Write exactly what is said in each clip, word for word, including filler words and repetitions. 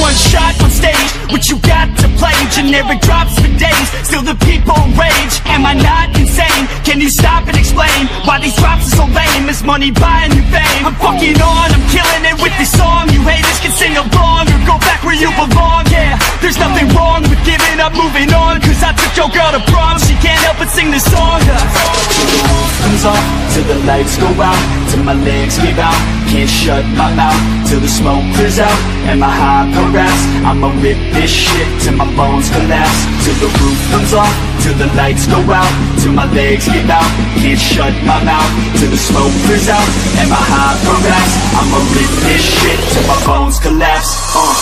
One shot on stage, what you got to play? Generic drops for days, still the people rage. Am I not insane? Can you stop and explain why these drops are so lame? Is money buying you fame? I'm fucking on, I'm killing it with this song. You haters can sing along or go back where you belong. Yeah, there's nothing wrong with giving up, moving on. Cause I took your girl to prom, she can't help but sing this song. Comes off till the lights go out, till my legs give out. Can't shut my mouth till the smoke clears out and my high harass. I'ma rip this shit till my bones collapse, till the roof comes off, till the lights go out, till my legs give out. Can't shut my mouth till the smoke clears out and my high harass. I'ma rip this shit till my bones collapse. uh.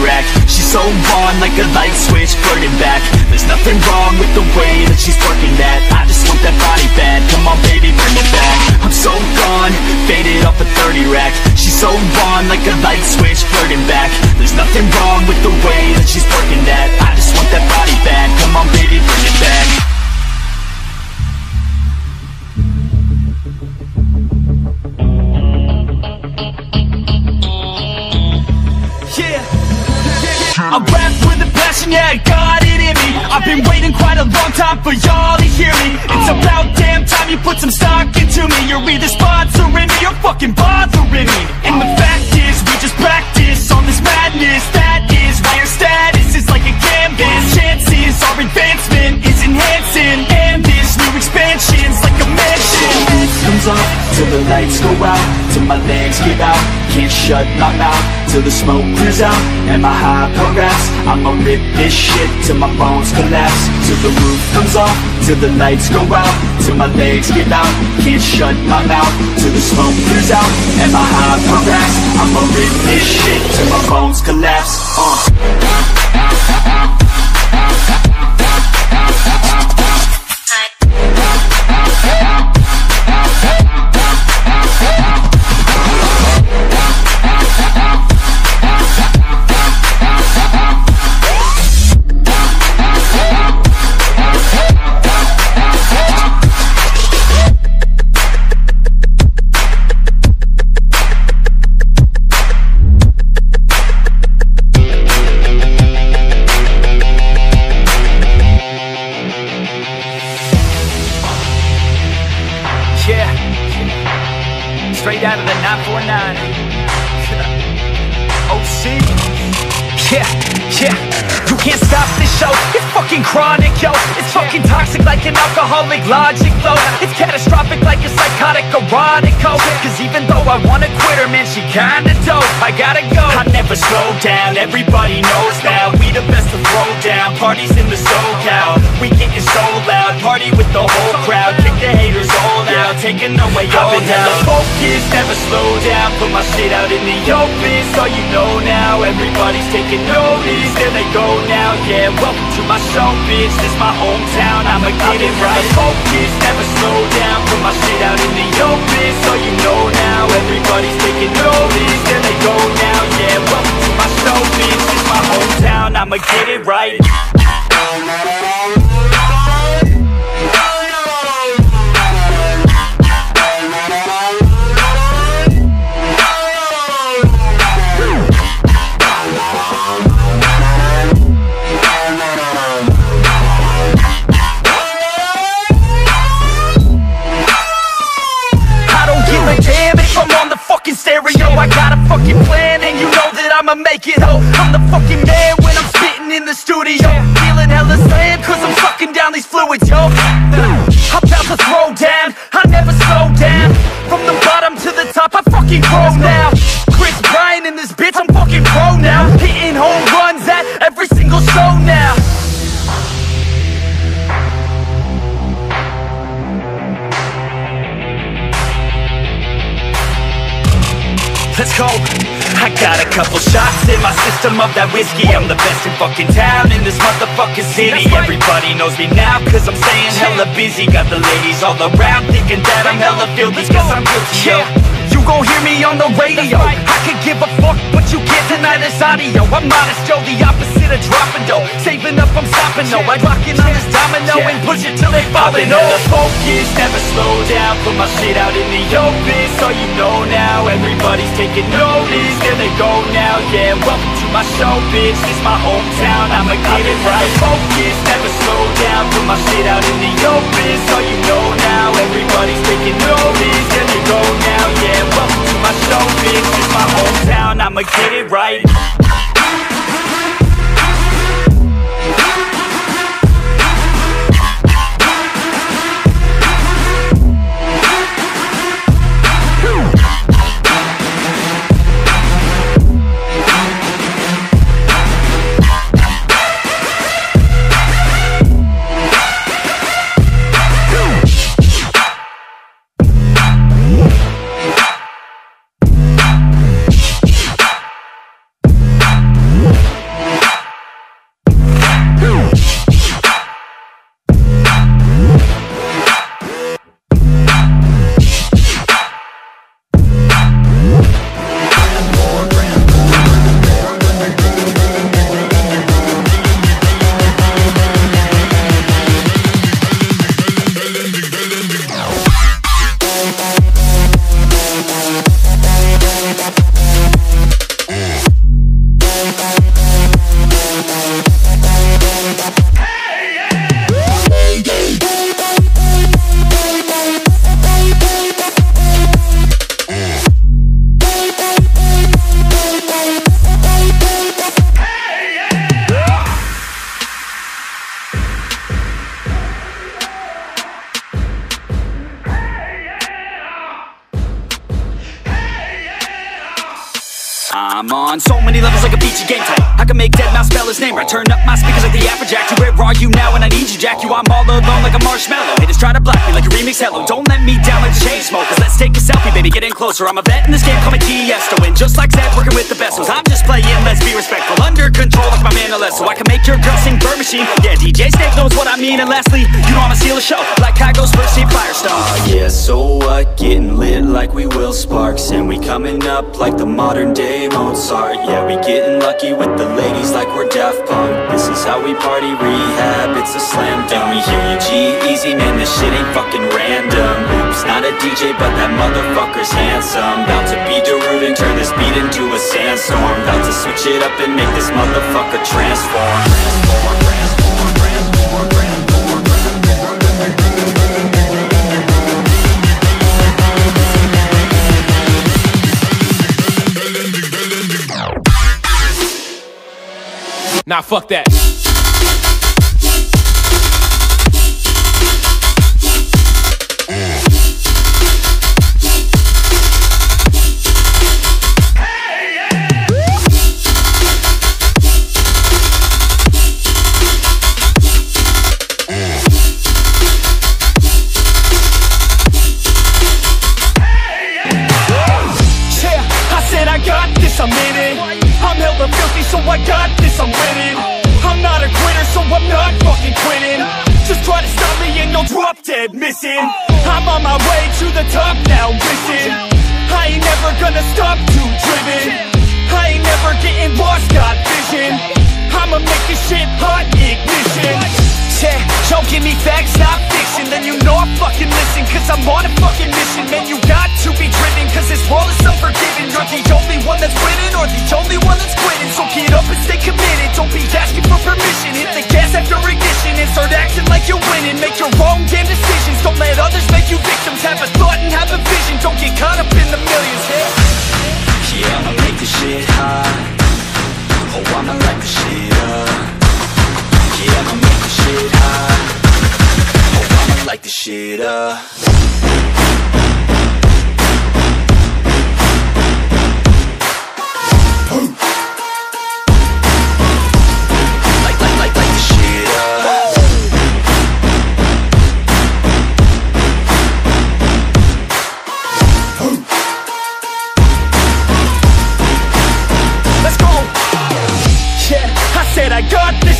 Rack. She's so on like a light switch, flirting back. There's nothing wrong with the way that she's working that. I just want that body bad, come on baby, bring it back. I'm so gone, faded off a thirty rack. She's so on like a light switch, flirting back. There's nothing wrong with the way that she's working that. I just want that body bad, come on baby, bring it back. I rap with a passion, yeah, God it in me. I've been waiting quite a long time for y'all to hear me. It's about damn time you put some stock into me. You're either sponsoring me or fucking bothering me. And the fact is, we just practice on this madness. That is why your status is like a canvas. Chances our advancement is enhancing, and this new expansion's like a mansion. Comes off till the lights go out, till my legs give out. Can't shut my mouth till the smoke clears out and my high harass. I'ma rip this shit till my bones collapse, till the roof comes off, till the lights go out, till my legs give out. Can't shut my mouth till the smoke clears out and my high harass. I'ma rip this shit till my bones collapse. uh. Straight out of the nine four nine. O C. Yeah, yeah. You can't stop this show. It's fucking chronic, yo. It's fucking toxic like an alcoholic logic flow. It's catastrophic like a psychotic erotic hoe. Cause even though I wanna quit her, man, she kinda dope. I gotta go. I never slow down. Everybody knows now. We the best to throw down. Parties in the SoCal. We getting so loud. Party with the whole crowd. Kick the haters all out. Taking away all down. I've been hella focused, never slow down. Put my shit out in the open. So you know now. Everybody's taking notice. There they go now. Yeah, welcome to my show, bitch. This my hometown. I'ma get it right. Focused, never slow down. Put my shit out in the open. So you know now. Everybody's taking notice. There they go now. Yeah, welcome to my show, bitch. This my hometown. I'ma get it right. I got a fucking plan and you know that I'ma make it, ho. I'm the fucking man when I'm spitting in the studio. Feeling hella slam cause I'm sucking down these fluids, yo. I'm about to throw down, I never slow down. From the bottom to the top, I fucking grow now. Chris Bryan in this bitch, I'm fucking pro now. Hitting home runs at every single show now. let's go. I got a couple shots in my system of that whiskey. I'm the best in fucking town, in this motherfucking city. Everybody knows me now, cause I'm staying hella busy. Got the ladies all around, thinking that I'm hella filthy, cause I'm guilty, yo. You gon' hear me on the radio. I could give a fuck, but you can't deny this audio. I'm modest, yo, the opposite of dropping dough. Saving up, I'm stopping, no, I rockin' on this domino and push it till they bobbin', no. Never focus, never slow down, put my shit out in the open. So you know now, everybody's taking notice. There they go now, yeah, welcome to my show, bitch. This my hometown, I'ma get it right. Focus, never slow down, put my shit out in the open. So you know now, everybody's taking notice. There they go now, yeah, welcome to my show, bitch. This my hometown, I'ma get it right. I'm on so many levels like a beachy game type. I can make dead mouse spell his name right. Turn up my speakers like the Afrojack. You where are you now when I need you, Jack? You, I'm all alone like a marshmallow. Haters try to block me like a remix hello. Don't let me down like the chain smokers. Let's take a selfie, baby, get in closer. I'm a vet in this game, call me Tiesto. And just like Zed, working with the best ones. I'm just playing, let's be respectful. Under control like my man Alesso. So I can make your girl sing Bird Machine. Yeah, D J Snake knows what I mean. And lastly, you know I'ma steal a show like Kygo's first team Firestone. uh, Yeah, so what? Getting lit like we will sparks. And we coming up like the modern day Mozart, yeah, we getting lucky with the ladies like we're Daft Punk. This is how we party, rehab, it's a slam dunk. We hear you G-Eazy, man, this shit ain't fucking random. Oops, not a D J, but that motherfucker's handsome. About to be DeRude and turn this beat into a sandstorm. About to switch it up and make this motherfucker transform. Transform, transform, transform, transform. Nah, fuck that. Missing, I'm on my way to the top now. Listen, I ain't never gonna stop, too driven. I ain't never getting lost, got vision. I'ma make this shit hot, ignition. Yeah, don't give me facts, not fiction. Then you know I fucking listen, cause I'm on a fucking mission. Man, you got to be driven, cause this world is unforgiving. You're the only one that's winning, or the only one that's quitting. So get up and stay committed, don't be asking for permission. Hit the gas after ignition and start acting like you're winning. Make your own damn decision. Don't let others make you victims. Have a thought and have a vision. Don't get caught up in the millions. Yeah, yeah, I'ma make this shit hot. Oh, I'ma light this shit up. Yeah, I'ma make this shit hot. Oh, I'ma light this shit up.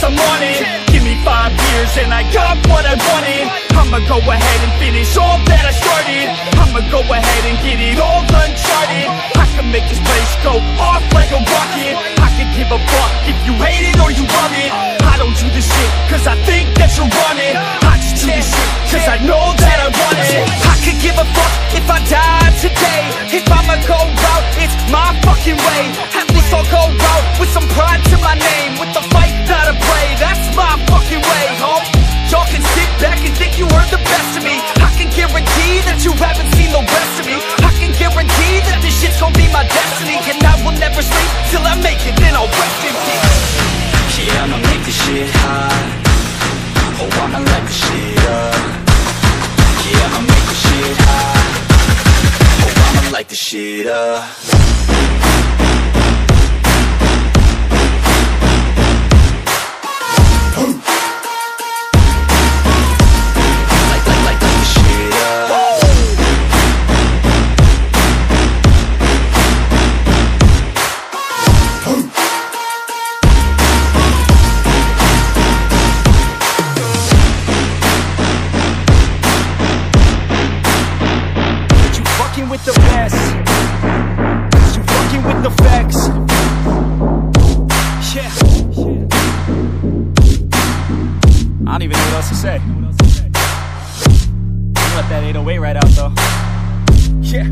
some money. Give me five years and I got what I wanted. I'ma go ahead and finish all that I started. I'ma go ahead and get it all uncharted. I can make this place go off like a rocket. I can give a fuck if you hate it or you love it. I don't do this shit cause I think that you're running. I just do this shit cause I know that I want it. I could give a fuck if I die today. If I'ma go out, it's my fucking way. At least I'll go out with some pride to my name. With the fight, not a play, that's my fucking way, homie. Y'all can sit back and think you heard the best of me. I can guarantee that you haven't seen the rest of me. I can guarantee that this shit's gon' be my destiny. And I will never sleep till I make it, then I'll rest in peace. Yeah, I'ma make this shit hot. Oh, I'ma light this shit up. Yeah, I'ma make this shit hot. Oh, I'ma light this shit up. With the best, you fucking with the facts. Yeah. I don't even know what else to say. I let that eight oh eight right out though. Yeah.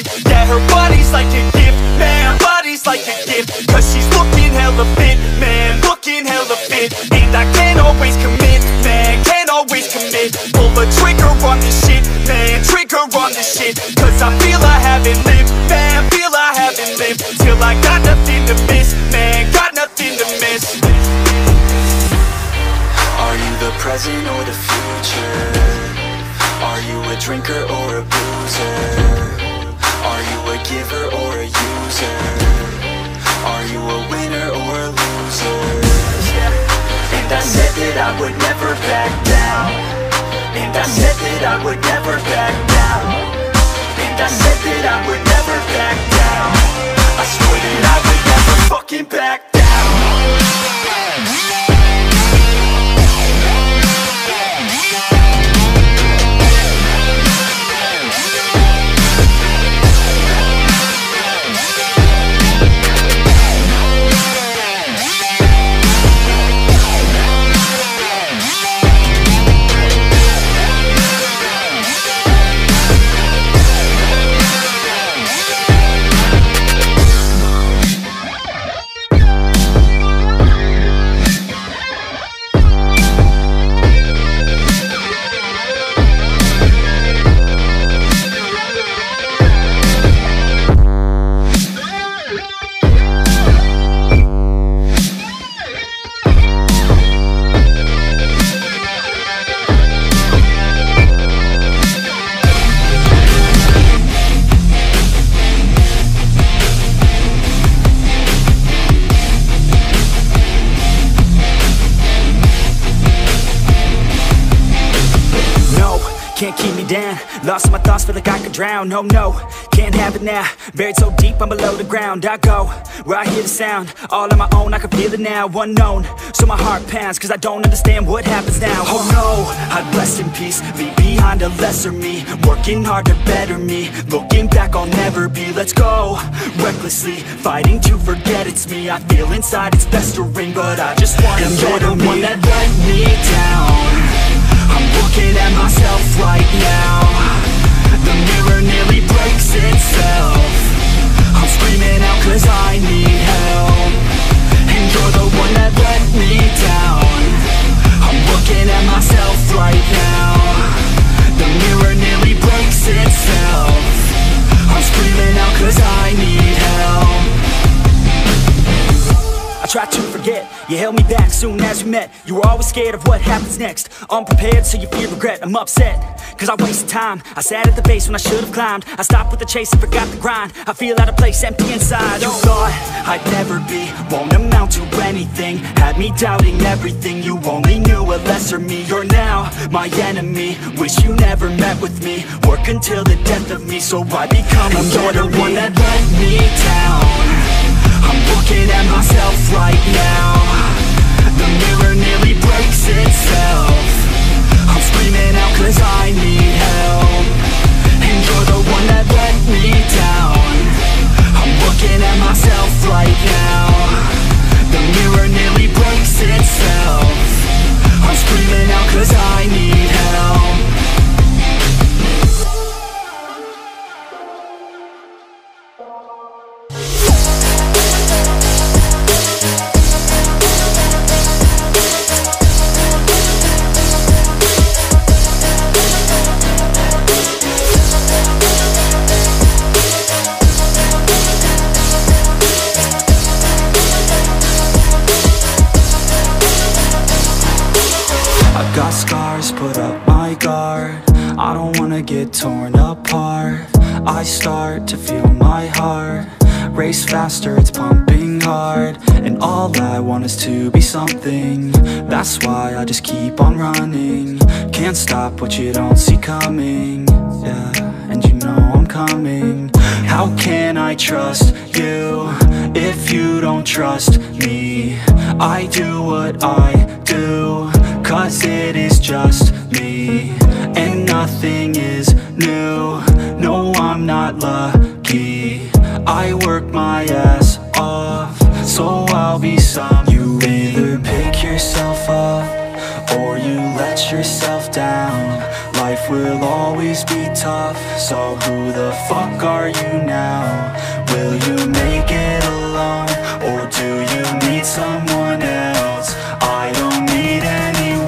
That her body's like a gift, man, body's like a gift. Cause she's looking hella fit, man, looking hella fit. And I can't always commit, man, can't always commit. Pull the trigger on this shit, man, trigger on this shit. Cause I feel I haven't lived, man, feel I haven't lived. Till I got nothing to miss, man, got nothing to miss. Are you the present or the future? Are you a drinker or a boozer? Are you a giver or a user? Are you a winner or a loser? Yeah. And I said that I would never back down. And I said that I would never back down. And I said that I would never back down. I swore that I would never fucking back down. Can't keep me down, lost my thoughts, feel like I could drown. Oh no, can't have it now, buried so deep I'm below the ground. I go, where I hear the sound, all on my own, I can feel it now. Unknown, so my heart pounds, cause I don't understand what happens now. Oh no, I'd rest in peace, leave behind a lesser me. Working hard to better me, looking back I'll never be. Let's go, recklessly, fighting to forget it's me. I feel inside it's festering, but I just want to you're the me. One that let me down. I'm looking at myself right now. The mirror nearly breaks itself. I'm screaming out cause I need help. And you're the one that let me down. I'm looking at myself right now. The mirror nearly breaks itself. I'm screaming out cause I need help. try to forget. You held me back soon as we met. You were always scared of what happens next, unprepared, so you fear regret. I'm upset, cause I wasted time. I sat at the base when I should've climbed. I stopped with the chase and forgot the grind. I feel out of place, empty inside. You thought I'd never be, won't amount to anything. Had me doubting everything. You only knew a lesser me. You're now my enemy. Wish you never met with me. Work until the death of me, so I become a you're the one that let me down. I'm looking at myself right now. The mirror nearly breaks itself. I'm screaming out cause I need help. And you're the one that let me down. I'm looking at myself right now. The mirror nearly breaks itself. I'm screaming out cause I need help. Got scars, put up my guard. I don't wanna get torn apart. I start to feel my heart race faster, it's pumping hard. And all I want is to be something. That's why I just keep on running. Can't stop what you don't see coming. Yeah, and you know I'm coming. How can I trust you if you don't trust me? I do what I do, cause it is just me. And nothing is new. No, I'm not lucky. I work my ass off, so I'll be something. You either pick yourself up, or you let yourself down. Life will always be tough, so who the fuck are you now? Will you make it alone, or do you need someone else? I don't need anyone.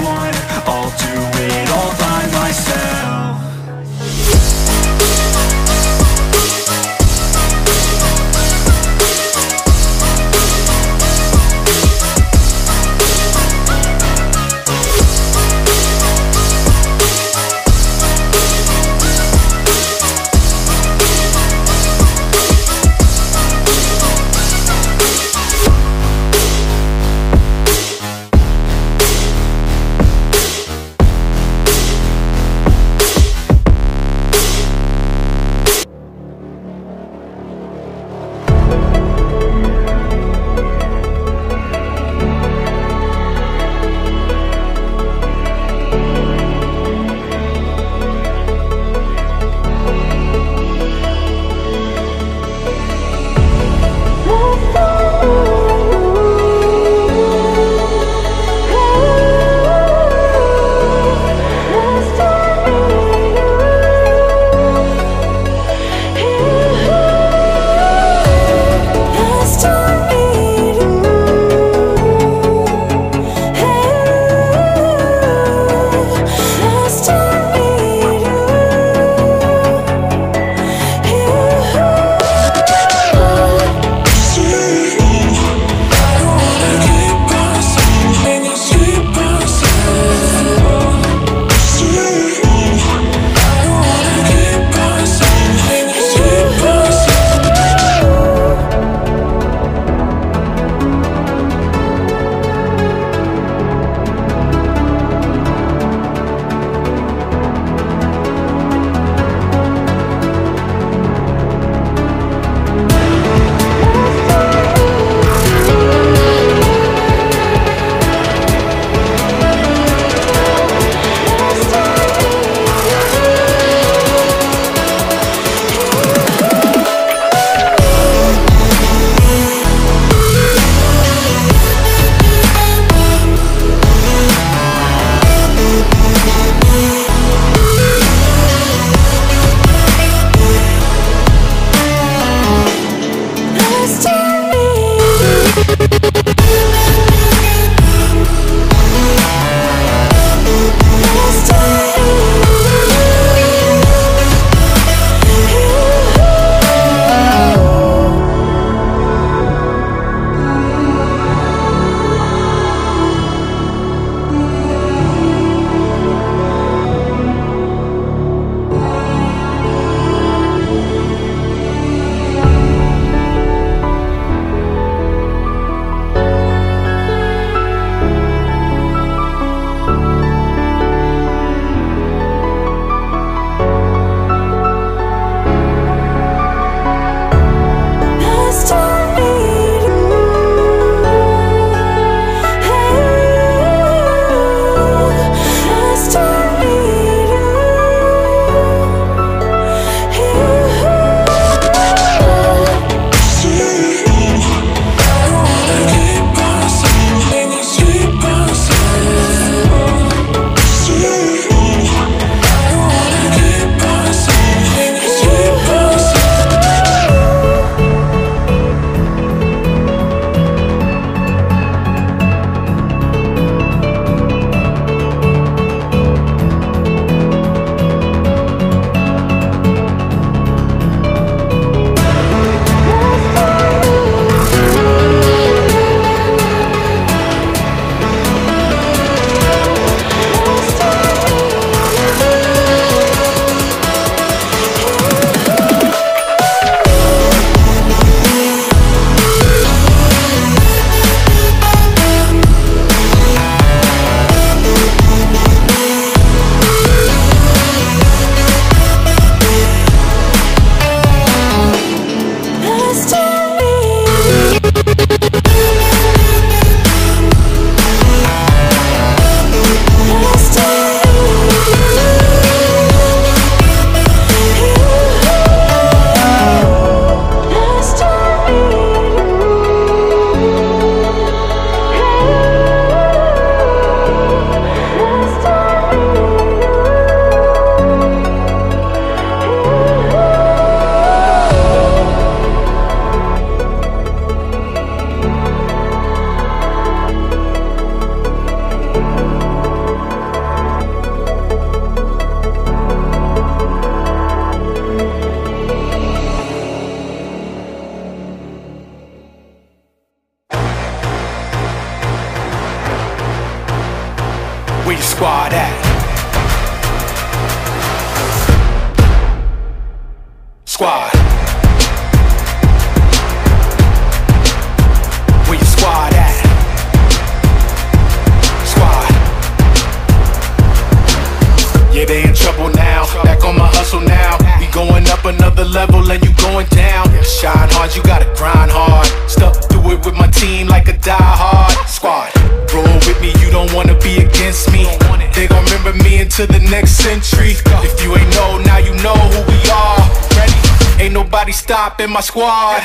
stop in my squad.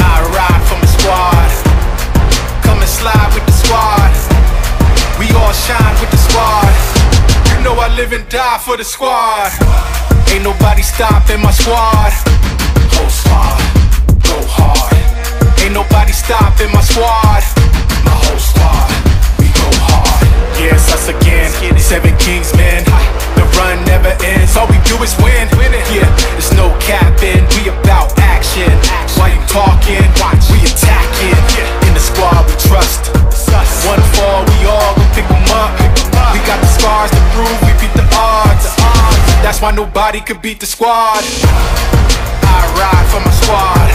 I ride for my squad. Come and slide with the squad. We all shine with the squad. You know I live and die for the squad. Ain't nobody stopping my squad. Whole squad, go hard. Ain't nobody stopping my squad. My whole squad, we go hard. Yes, us again, seven kings men. The run never ends, all we do is win. Yeah, there's no capping, we about action. While you talking, we attacking. In the squad we trust. One fall, we all, we pick them up. We got the scars to prove, we beat the odds. That's why nobody could beat the squad. I ride for my squad.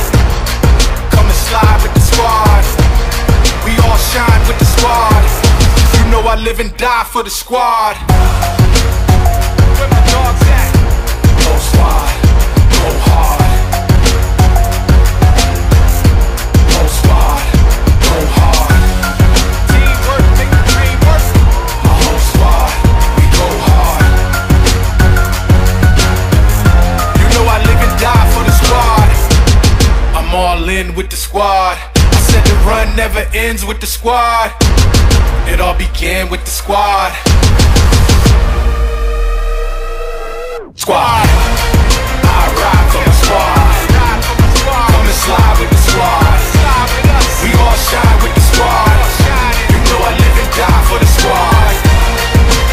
Come and slide with the squad. We all shine with the squad. You know I live and die for the squad. Where my dogs at? Go squad, go hard. Go squad, go hard. Teamwork, make the dream work. My whole squad, we go hard. You know I live and die for the squad. I'm all in with the squad. I said the run never ends with the squad. It all began with the squad. Squad, I ride for the squad. Come and slide with the squad. We all shine with the squad. You know I live and die for the squad.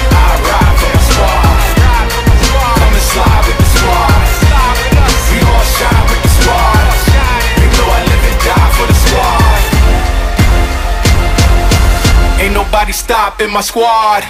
I ride for the squad. Come and slide with the squad. We all shine with the squad. You know I live and die for the squad. Ain't nobody stopping my squad.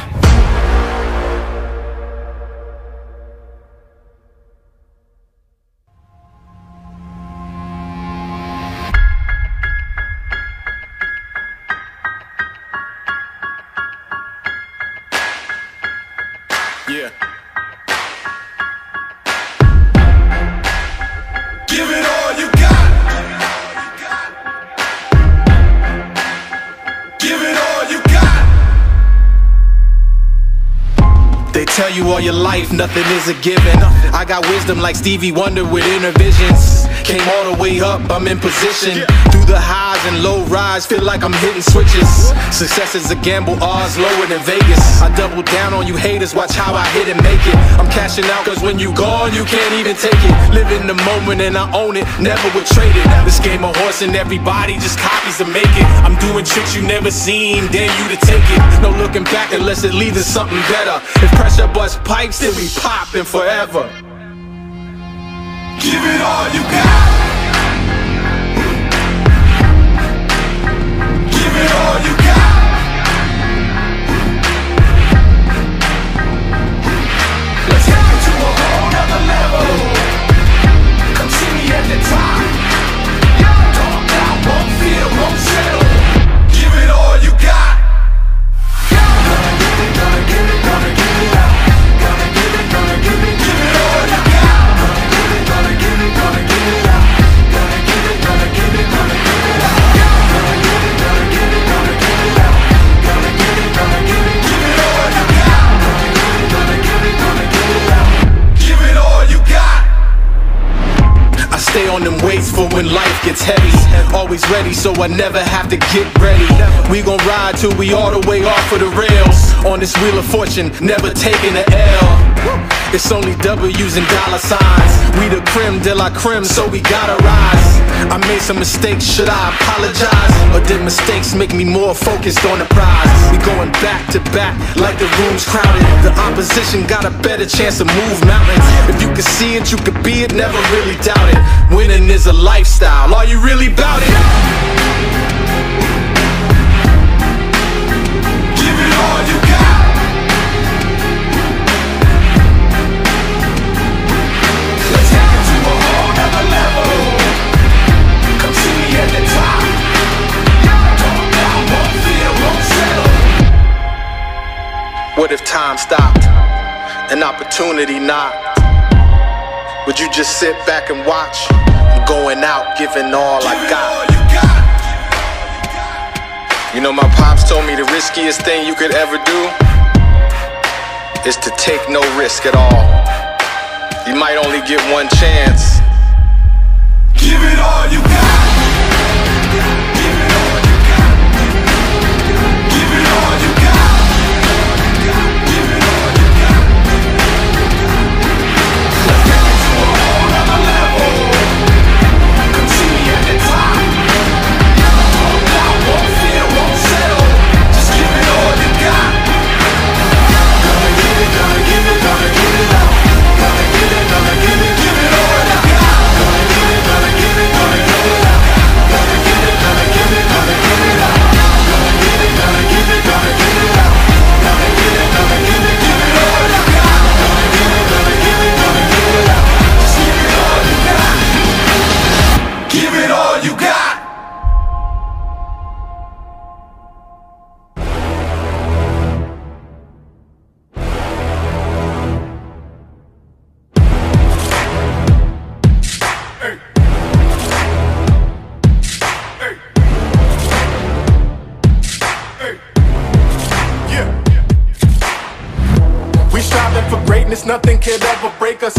Tell you all your life, nothing is a given. I got wisdom like Stevie Wonder with inner visions. Came all the way up, I'm in position. Through the highs and low rise, feel like I'm hitting switches. Success is a gamble, odds lower than Vegas. I double down on you haters, watch how I hit and make it. I'm cashing out, cause when you gone, you can't even take it. Live in the moment and I own it, never would trade it. This game a horse and everybody just copies to make it. I'm doing tricks you never seen, dare you to take it. No looking back unless it leads to something better. If pressure bust pipes, then we poppin' forever. Give it all you got. Give it all you got. Let's take it to a whole nother level. Come see me at the top. Y'all don't doubt, won't fear, won't settle. Give it all you got. Gonna get it, gonna get it, gonna get it out. Gonna get it, gonna give it, give it all you got. Gonna get it, gonna give it, gonna get it out. Gonna get it, gonna give it, gonna give it out. Gonna get it, gonna give it, gonna give it out. Gonna get it, gonna give it, give it all you got. Gonna get it, gonna give it, gonna give it out. Give it all you got. I stay on them weights for when life gets heavy. Always ready so I never have to get ready. We gon' ride till we all the way off of the rails. On this wheel of fortune, never taking an L. It's only W's and dollar signs. We the creme de la creme, so we gotta rise. I made some mistakes, should I apologize? Or did mistakes make me more focused on the prize? We going back to back like the room's crowded. The opposition got a better chance to move mountains. If you can see it, you could be it, never really doubt it. Winning is a lifestyle, are you really about it? Give it all you got. Let's take it to a whole nother level. Come see me at the top. Y'all don't doubt, won't fear, won't settle. What if time stopped and opportunity knocked? Would you just sit back and watch? I'm going out, giving all I got. You know my pops told me the riskiest thing you could ever do is to take no risk at all. You might only get one chance, Give it all you got. Give it all you got. Give it all you got. Give it all you got. Let's take it to a whole other level. Continue at the top. Won't doubt, won't fear, won't settle. Just give it all you got. Gonna give it, gonna give it, gonna give it up. Gonna give it, gonna give it, give it all you got. Nothing could ever break us.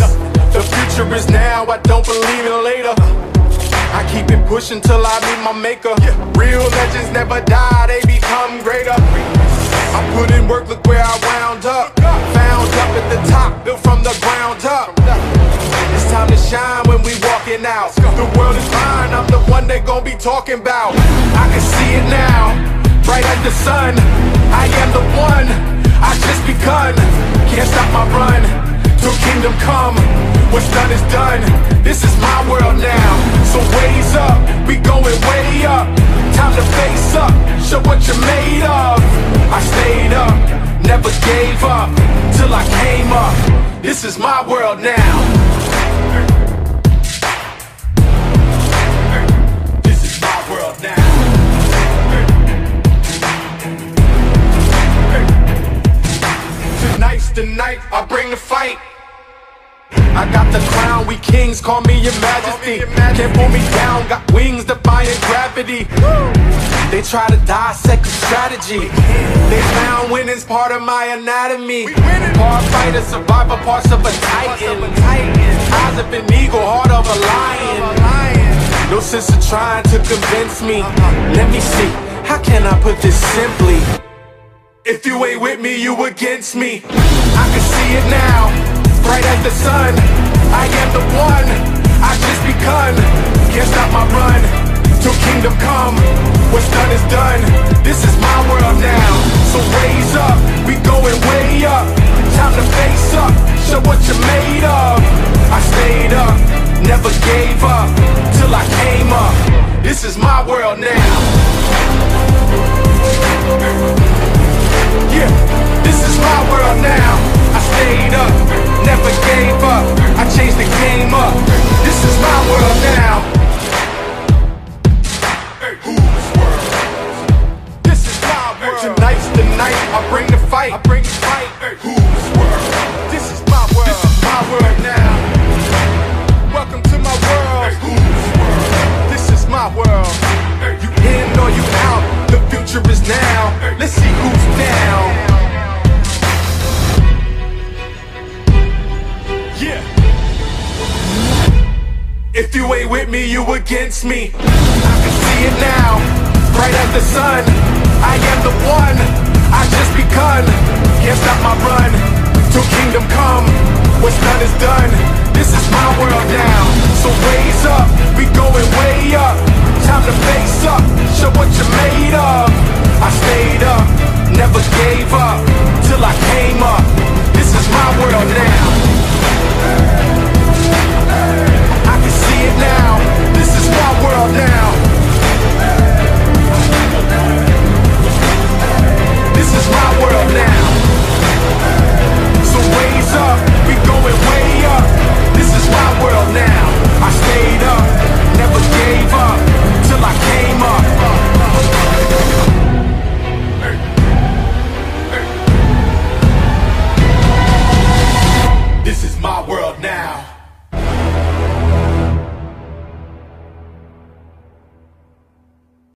The future is now, I don't believe in later. I keep it pushing till I meet my maker. Real legends never die, they become greater. I put in work, look where I wound up. Found up at the top, built from the ground up. It's time to shine when we walking out. The world is mine, I'm the one they gon' be talking about. I can see it now, bright as the sun. I am the one, I just begun. Can't stop my run, till kingdom come. What's done is done, this is my world now. So raise up, we going way up. Time to face up, show what you're made of. I stayed up, never gave up, till I came up. This is my world now. Tonight, I bring the fight. I got the crown, we kings, call me your majesty. Can't pull me down, got wings defying gravity. They try to dissect the strategy. They found winning's part of my anatomy. Part fighter, survivor, parts of a titan. Eyes of an eagle, heart of a lion. No sense of trying to convince me. Let me see, how can I put this simply? If you ain't with me, you against me. I can see it now, bright as the sun. I am the one, I just begun. Can't stop my run, till kingdom come. What's done is done, this is my world now. So raise up, we going way up. Time to face up, show what you're made of. I stayed up, never gave up, till I came up. This is my world now. Yeah, this is my world now. I stayed up, never gave up. I changed the game up. This is my world now. Hey, whose world? This is my world. Tonight's the night. I bring the fight. I bring the fight. Hey, whose world? This is my world. This is my world now. Welcome to my world. Hey, whose world? This is my world. Hey, you in or you out? The future is now. Let's see who's down. Yeah. If you ain't with me, you against me. I can see it now, bright as the sun. I am the one, I just begun. Can't stop my run, till kingdom come. What's done is done, this is my world now. So raise up, we going way up. Time to face up, show what you're made of.